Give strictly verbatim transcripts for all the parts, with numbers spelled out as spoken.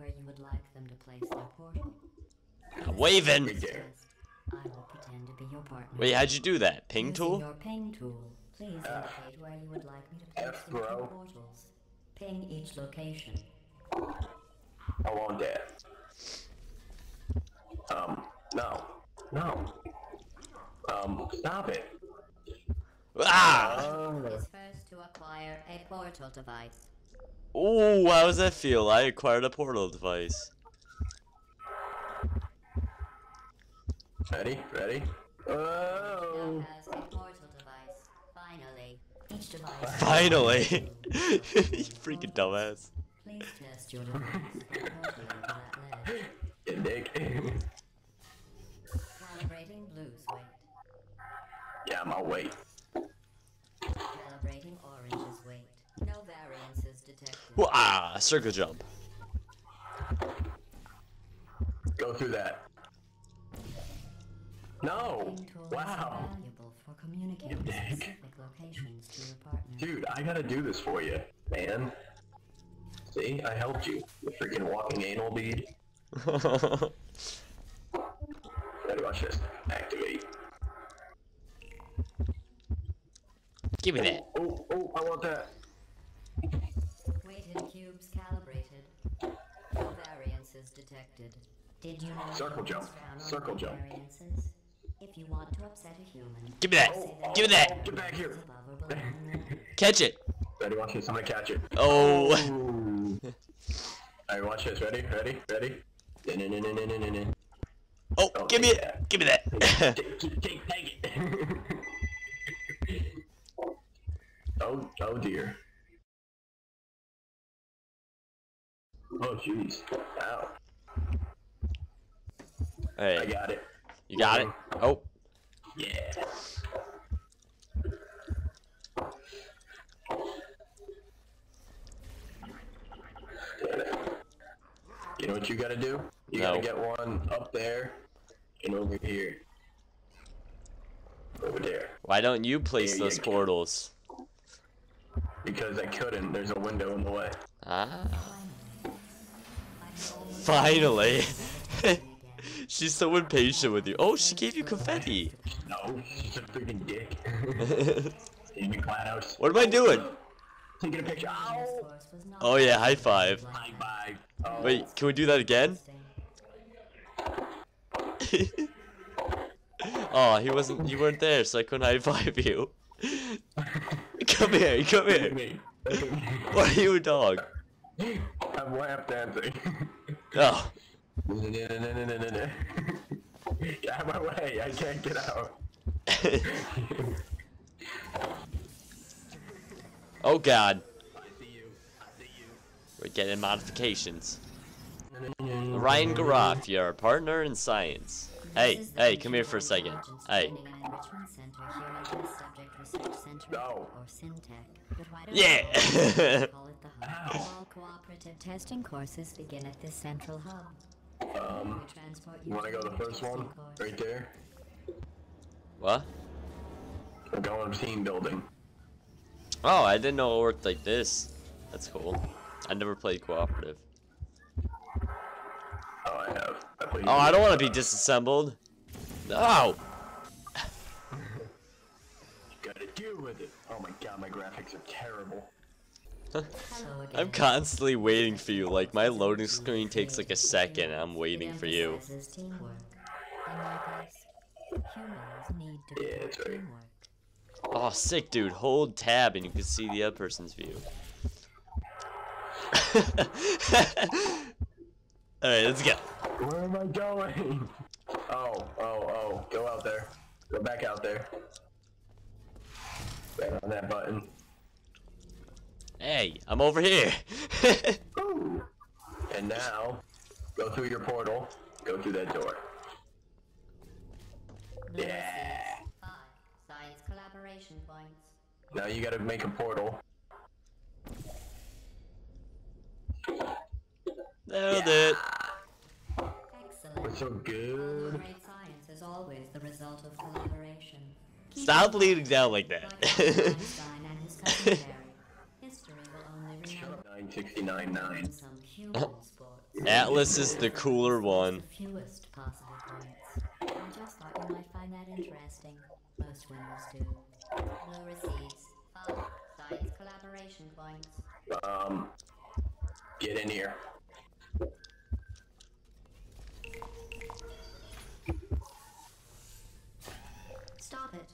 where you would like them to place their portal. I'm waving. I will pretend to be your partner. Wait, how'd you do that? Ping Using tool? Your ping tool. Please uh, indicate where you would like me to place the two portals. Ping each location. I want that. Um, no. No. Um, stop it. Ah! Oh. Is first to acquire a portal device. Ooh, how does that feel? I acquired a portal device. Ready? Ready? Oh! Has a portal device. Finally. Each device. Finally! You freaking dumbass. Please test your device by portaling to that ledge. Calibrating blue's weight. Yeah, I'm awake. Calibrating orange's weight. No variances detected. Well, ah, circle jump. Go through that. No! Wow! For locations to your partner. Dude, I gotta do this for you, man. See, I helped you. The freaking walking anal bead. Better watch this. Activate. Give me that. Oh, oh, oh, I want that. Weighted cubes calibrated. No variances detected. Did you know? Circle jump. Circle jump. Variances? If you want to upset a human, give me that! Oh, oh, give me that! Get back here! Catch it! Ready, watch this, I'm gonna catch it. Oh! Alright, watch this, ready, ready, ready? Oh, oh give me it! That. Give me that! take, take, take, take it! oh, oh dear. Oh jeez. Ow. Hey. I got it. You got it? Oh. Yeah. You know what you gotta do? You no. gotta get one up there and over here. Over there. Why don't you place there those you portals? Because I couldn't. There's a window in the way. Ah. Finally. She's so impatient with you. Oh, she gave you confetti. No, she's a freaking dick. In the what am I doing? Taking a picture. Ow. Oh yeah, high five. High five. Oh. Wait, can we do that again? Oh, he wasn't. You weren't there, so I couldn't high five you. Come here, come here. What are you, a dog? I'm lap dancing. Oh. No, no, no, no, no, no, no. Get out of my way, I can't get out. Oh god. I see you. I see you. We're getting modifications. Ryan Garoff, your partner in science. Hey, hey, come here for a second. Hey. No. Yeah! All cooperative testing courses begin at this central hub. Um, you want to go to the first one? Right there? What? We're going team building. Oh, I didn't know it worked like this. That's cool. I never played cooperative. Oh, I have. I played oh, I don't want to be disassembled. No! You gotta deal with it. Oh my god, my graphics are terrible. I'm constantly waiting for you, like my loading screen takes like a second and I'm waiting for you. Yeah, that's right. Oh, sick dude, hold tab and you can see the other person's view. Alright, let's go. Where am I going? Oh, oh, oh, go out there. Go back out there. Right on that button. Hey, I'm over here. And now, go through your portal. Go through that door. Yeah. Five science collaboration points. Now you gotta make a portal. Nailed yeah. it. Excellent. We're so good. Great science is always the result of collaboration. Stop leaning down like that. History will only remember. sixty-nine nine. Oh. Atlas is the cooler one. Fewest possible points. I just thought you might find that interesting. Most winners do. No receipts. Follow. Science collaboration points. Um, get in here. Stop it.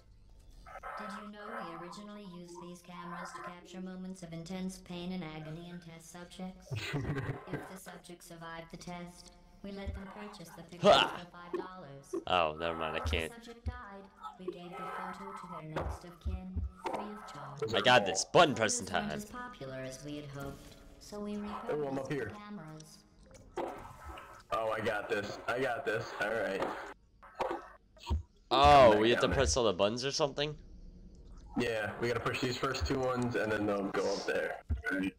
Did you know we originally used these cameras to capture moments of intense pain and agony in test subjects? If the subjects survived the test, we let them purchase the pictures for five dollars. Oh, never mind, I can't. If the subject died, we gave the photo to their next of kin, free of charge. I got this. Button pressing time. It wasn't as popular as we had hoped, so we repurposed the cameras. Oh, I got this. I got this. All right. Oh, we have to press all the buttons or something? Yeah, we gotta push these first two ones and then they'll go up there. Right.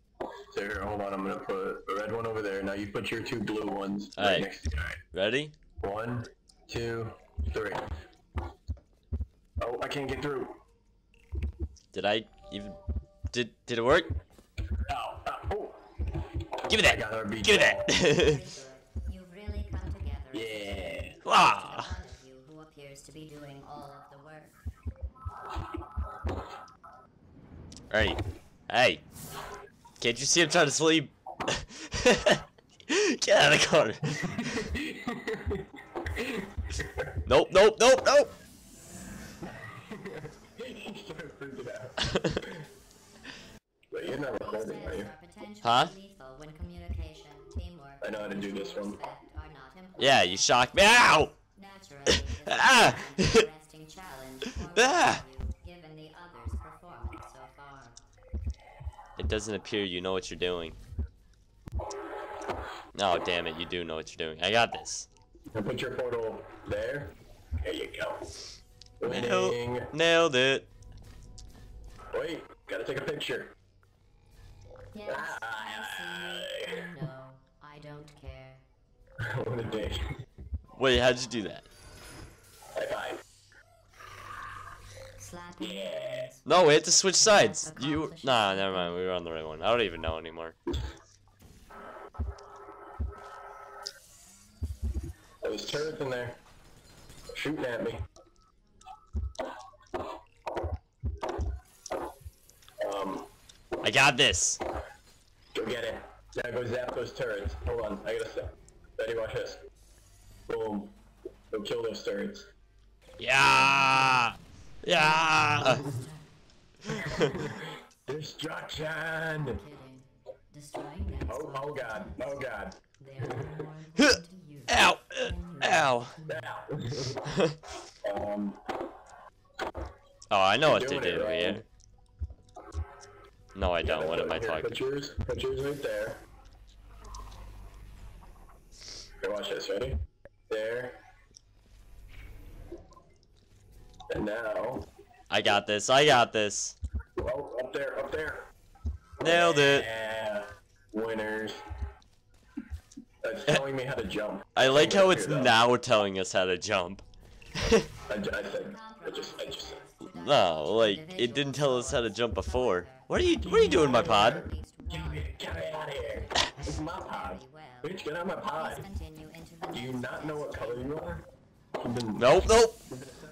So here, hold on, I'm gonna put the red one over there. Now you put your two blue ones all right, right next to you. All right. Ready? One, two, three. Oh, I can't get through. Did I even... Did Did it work? Ow, ow, oh. Give me that! Give me that! You really come together. Yeah! Wow! To be doing all of the work. Hey, hey! Can't you see I'm trying to sleep? Get out of the corner! Nope, nope, nope, nope! Huh? I know how to do this one. Yeah, you shocked me. Ow! Ah! Ah! It doesn't appear you know what you're doing. No, damn it, you do know what you're doing. I got this. Put your portal there. There you go. Nailed, nailed it. Wait, gotta take a picture. Yes, I see. No, I don't care. What a day. Wait, how'd you do that? Yeah. No, we had to switch sides. You nah, never mind. We were on the right one. I don't even know anymore. There was turrets in there, shooting at me. Um, I got this. Go get it. Now go zap those turrets. Hold on, I gotta stop. Ready? Watch this. Boom. Go kill those turrets. Yeah. Yeah. Destruction. Oh, oh god. Oh god. Ow. Ow. um, oh, I know what to do right here. No, I don't. What am I talking about? Put yours, put yours right there. Here, watch this. Ready? There. And now... I got this, I got this. Oh, up there, up there. Nailed it. Yeah, winners. That's telling me how to jump. I like how it's now telling us how to jump. I, I said, I just, I just said. No, like, it didn't tell us how to jump before. What are you, what are you doing, my pod? Get me, get me out of here. It's my pod. Bitch, get out of my pod. Do you not know what color you are? Nope, nope.